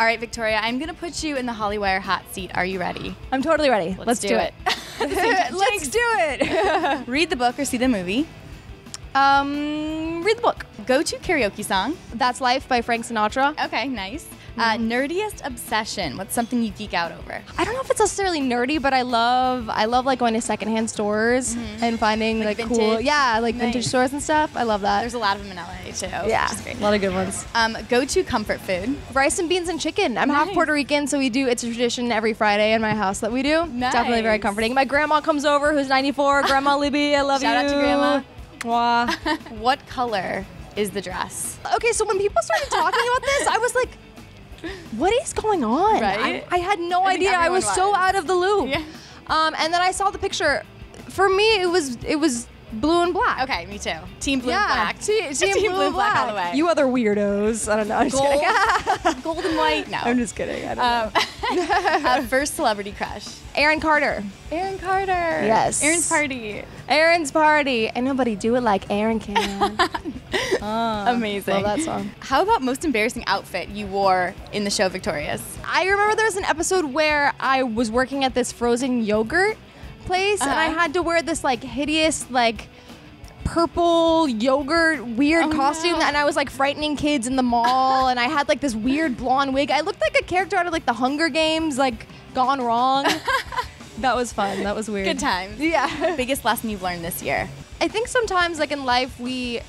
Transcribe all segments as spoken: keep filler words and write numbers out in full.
All right, Victoria, I'm going to put you in the Hollywire hot seat. Are you ready? I'm totally ready. Let's, Let's do, do it. it. Let's do it. Read the book or see the movie. Um, read the book. Go-to karaoke song. That's Life by Frank Sinatra. Okay, nice. Uh, nerdiest obsession. What's something you geek out over? I don't know if it's necessarily nerdy, but I love I love like going to secondhand stores mm-hmm. and finding like, like cool, yeah, like nice. vintage stores and stuff. I love that. There's a lot of them in L A too. Yeah, which is great. A lot of good ones. Um, go-to comfort food. Rice and beans and chicken. I'm nice. half Puerto Rican, so we do. It's a tradition every Friday in my house that we do. Nice. Definitely very comforting. My grandma comes over, who's ninety-four. Grandma Libby, I love Shout you. Shout out to Grandma. Wow. What color is the dress? Okay, so when people started talking about this, I was like, what is going on? Right? I, I had no I idea. I was, was so out of the loop. Yeah. Um, and then I saw the picture. For me, it was it was blue and black. Okay, me too. Team blue yeah. and black. Te team, team blue, blue and black. black all the way. You other weirdos. I don't know. I'm Gold, just kidding. Gold and white. No. I'm just kidding. I don't um, know. uh, first celebrity crush. Aaron Carter. Aaron Carter. Yes. Aaron's party. Aaron's party. And nobody do it like Aaron can. Oh, amazing. Love that song. How about most embarrassing outfit you wore in the show Victorious? I remember there was an episode where I was working at this frozen yogurt place uh-huh. and I had to wear this like hideous like purple yogurt weird oh, costume no. and I was like frightening kids in the mall and I had like this weird blonde wig. I looked like a character out of like The Hunger Games, like gone wrong. That was fun. That was weird. Good times. Yeah. Biggest lesson you've learned this year? I think sometimes like in life we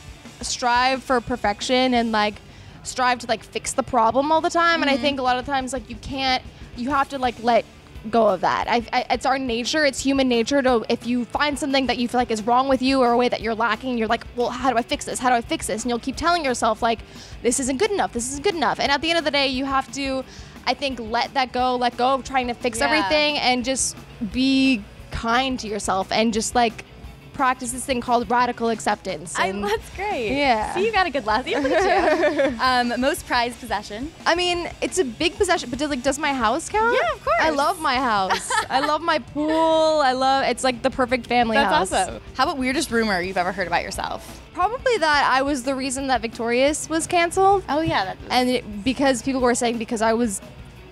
strive for perfection and like strive to like fix the problem all the time. Mm-hmm. And I think a lot of times like you can't, you have to like let go of that. I, I, it's our nature, it's human nature to, if you find something that you feel like is wrong with you or a way that you're lacking, you're like, well, how do I fix this? How do I fix this? And you'll keep telling yourself like, this isn't good enough. This isn't good enough. And at the end of the day, you have to, I think, let that go, let go of trying to fix yeah. everything and just be kind to yourself and just like, practice this thing called radical acceptance. I, that's great. Yeah. See, you got a good laugh. You too. Um, most prized possession. I mean, it's a big possession, but does, like, does my house count? Yeah, of course. I love my house. I love my pool. I love. It's like the perfect family that's house. That's awesome. How about weirdest rumor you've ever heard about yourself? Probably that I was the reason that Victorious was canceled. Oh yeah. That and it, because people were saying because I was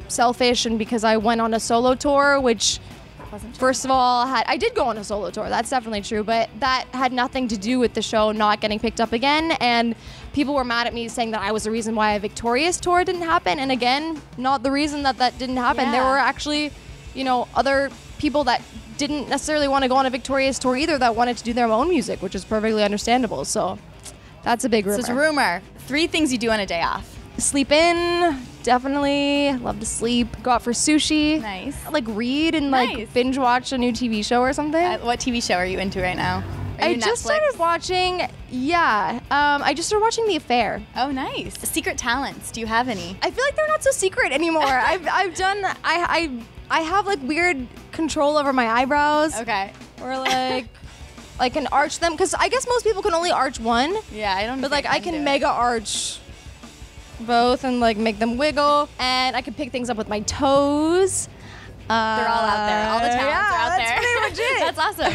selfish and because I went on a solo tour, which. First of all, I, had, I did go on a solo tour. That's definitely true, but that had nothing to do with the show not getting picked up again. And people were mad at me saying that I was the reason why a Victorious tour didn't happen. And again, not the reason that that didn't happen. Yeah. There were actually, you know, other people that didn't necessarily want to go on a Victorious tour either that wanted to do their own music, which is perfectly understandable. So that's a big rumor. So it's a rumor. Three things you do on a day off. Sleep in, definitely. Love to sleep. Go out for sushi. Nice. Like read and like nice. binge watch a new T V show or something. Uh, what T V show are you into right now? Are you I Netflix? just started watching, yeah. Um, I just started watching The Affair. Oh, nice. Secret talents. Do you have any? I feel like they're not so secret anymore. I've I've done. I I I have like weird control over my eyebrows. Okay. Or like. I can arch them because I guess most people can only arch one. Yeah, I don't. But like I, I can mega it. arch. both and like make them wiggle, and I could pick things up with my toes. Uh, they're all out there. All the talents yeah, are out that's there. Pretty legit. That's awesome.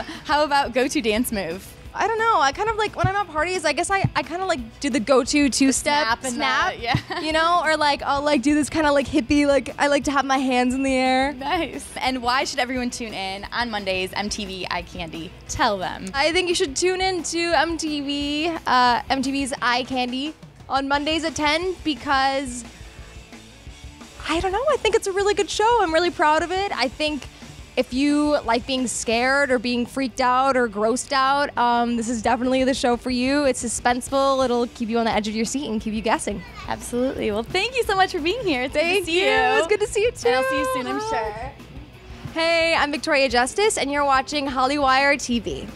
Um, how about go-to dance move? I don't know. I kind of like when I'm at parties. I guess I, I kind of like do the go-to two-step snap, and snap the, yeah. you know, or like I'll like do this kind of like hippie. Like I like to have my hands in the air. Nice. And why should everyone tune in on Mondays? M T V Eye Candy. Tell them. I think you should tune in to M T V, uh, M T V's Eye Candy. On Mondays at ten because, I don't know, I think it's a really good show. I'm really proud of it. I think if you like being scared or being freaked out or grossed out, um, this is definitely the show for you. It's suspenseful. It'll keep you on the edge of your seat and keep you guessing. Absolutely. Well, thank you so much for being here. It's thank good to see you. you. It's good to see you too. And I'll see you soon, I'm sure. Hey, I'm Victoria Justice, and you're watching Hollywire T V.